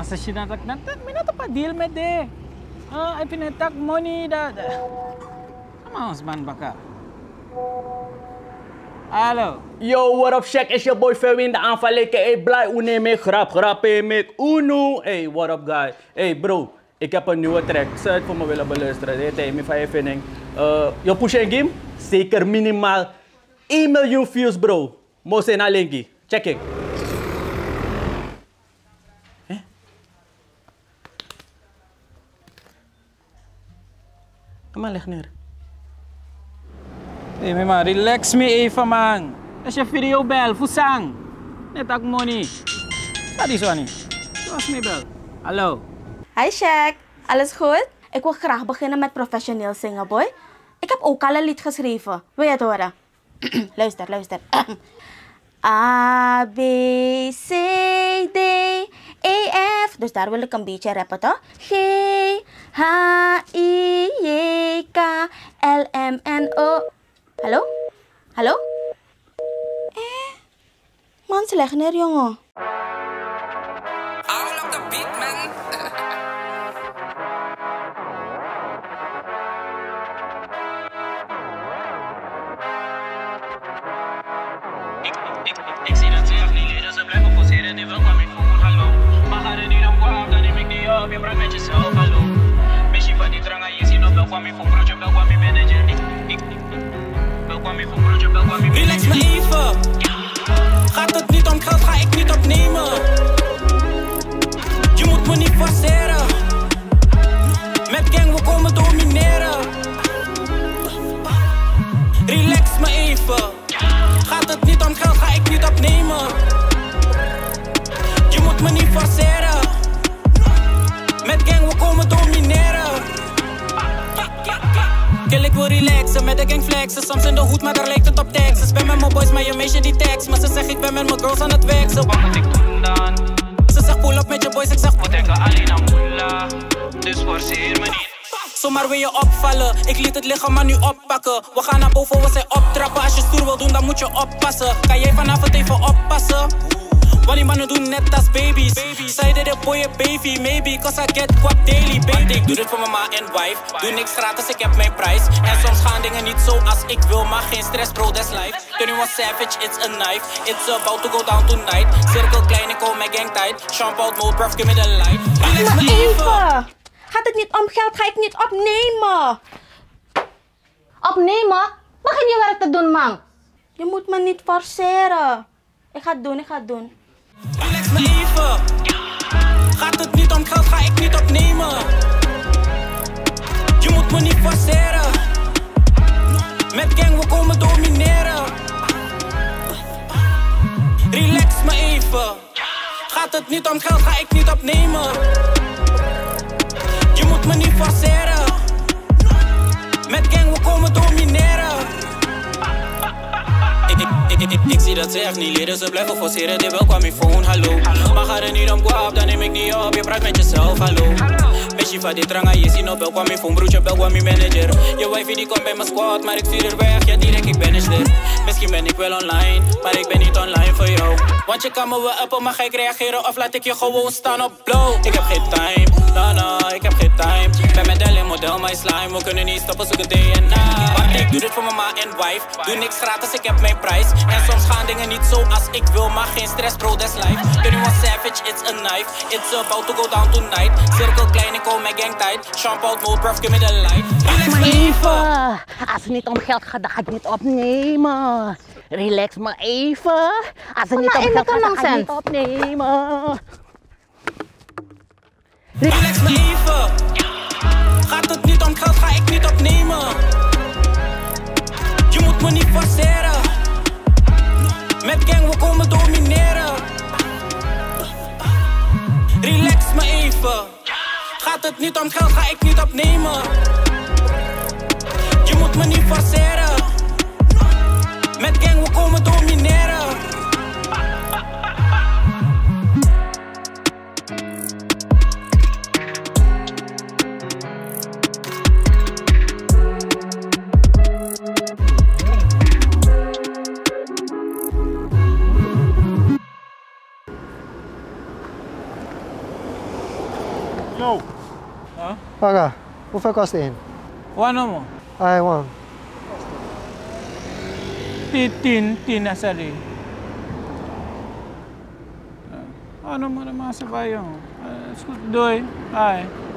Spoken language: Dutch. masa sinatak na, mina to pa deal med eh. Ay pinatak mo ni dada. Sama husband baka. Hallo. Yo, what up Shaq? Is your boy Ferry in de aanval? Hey, blij une me grap, grap met uno. Hey, what up guy? Hey bro, ik heb een nieuwe track. Zou het voor me willen beluisteren? Dit is mijn vijf vinning. Je push en game? Zeker minimaal 1 miljoen views bro. Mose na linki. Check it. Kom maar, leg neer. Hé, hey, maar relax me even, man. Als je video bel, voesang. Net ook money. Wat is zo niet? Zoals me bel. Hallo. Hi, Shaq. Alles goed? Ik wil graag beginnen met professioneel zingen, boy. Ik heb ook al een lied geschreven. Wil je het horen? Luister, luister. A, B, C, D, E, F. Dus daar wil ik een beetje rappen, toch? G, H, I, J, K, L, M, N, O. Hallo? Hallo? Man, ze leggen neer, jongen. All of the beat, man. Ik zie dat ze echt niet leren, ze blijven poseren. Die wil kwam ik voor goed, hallo. Maar ga er niet om kwaad, dan neem ik die op. Je praat met jezelf, hallo. Misschien van die drang aan je zien, wel kwam ik voor broodje, wel kwam ik manager. Relax me even. Gaat het niet om geld, ga ik niet opnemen. Je moet me niet forceren. Met gang, we komen domineren. Relax me even. Gaat het niet om geld, ga ik niet opnemen. Je moet me niet forceren. Met gang, we komen domineren. Kill, ik wil relaxen, met de gang flexen. Soms in de hoed, maar daar lijkt het op Texas. Ben met mijn boys, maar je meisje die tekst. Maar ze zegt, ik ben met mijn girls aan het weksen. Wat moet ik doen dan? Ze zegt, pull up met je boys, ik zeg, we denken alleen aan moela. Dus forceer me niet. Zomaar wil je opvallen. Ik liet het liggen, maar nu oppakken. We gaan naar boven, we zijn optrappen. Als je stoer wil doen, dan moet je oppassen. Kan jij vanavond even oppassen? Want die mannen doen net als baby's. Zeiden de boy een baby, maybe. Cause I get guap daily, baby. Ik doe dit voor mijn ma en wife. Doe niks gratis, ik heb mijn prijs. En soms gaan dingen niet zoals ik wil. Maar geen stress, bro, that's life. 21 savage, it's a knife. It's about to go down tonight. Cirkel klein, ik hou mijn gang tight. Champ out mode, bruv, give me the life. Relax me even. Gaat het niet om geld, ga ik niet opnemen. Opnemen? Begin je werk te doen, man. Je moet me niet forceren. Ik ga het doen, ik ga het doen. Relax me even. Gaat het niet om geld, ga ik niet opnemen. Je moet me niet forceren. Met gang, we komen domineren. Relax me even. Gaat het niet om geld, ga ik niet opnemen. Je moet me niet forceren. Met gang, we komen domineren. Ik zie dat ze echt niet leren, ze blijven forceren, dit wel kwam ik voor een hallo. Maar ga er niet om kwaad, dan neem ik niet op, je praat met jezelf, hallo. Misschien van die drang je ziet nog wel kwam ik voor een broertje, wel kwam ik manager. Je wifi die komt bij mijn squad, maar ik stuur er weg, ja direct ik ben een slit. Misschien ben ik wel online, maar ik ben niet online voor jou. Want je kan me wel appen, maar ga ik reageren of laat ik je gewoon staan op blow. Ik heb geen time, na na, ik heb geen time. Ben met Ellen model, mijn slime, we kunnen niet stoppen, zoeken day en night. Want ik doe dit voor mijn ma en wife, doe niks gratis, ik heb mijn prijs. En soms gaan dingen niet zoals ik wil, maar geen stress, bro, that's life. 21 savage, it's a knife. It's about to go down tonight. Cirkel klein, ik hou mijn gang tight. Champ out mode, bruv, give me the life. Relax me even. Als het niet om geld gaat, dan ga ik niet opnemen. Relax me even. Als het niet om geld gaat, dan ga ik niet opnemen. Relax me even. Gaat het niet om geld, ga ik niet opnemen. Je moet me niet forceren. Met gang, we komen domineren. Relax me even. Gaat het niet om geld, ga ik niet opnemen. Je moet me niet forceren. Met gang, we komen domineren. Não. Hã? Pagar. Qual foi a costa dele? One no more. I one. 15 na sali. Ano mo naman sa bayo? Scoot doy. Ay.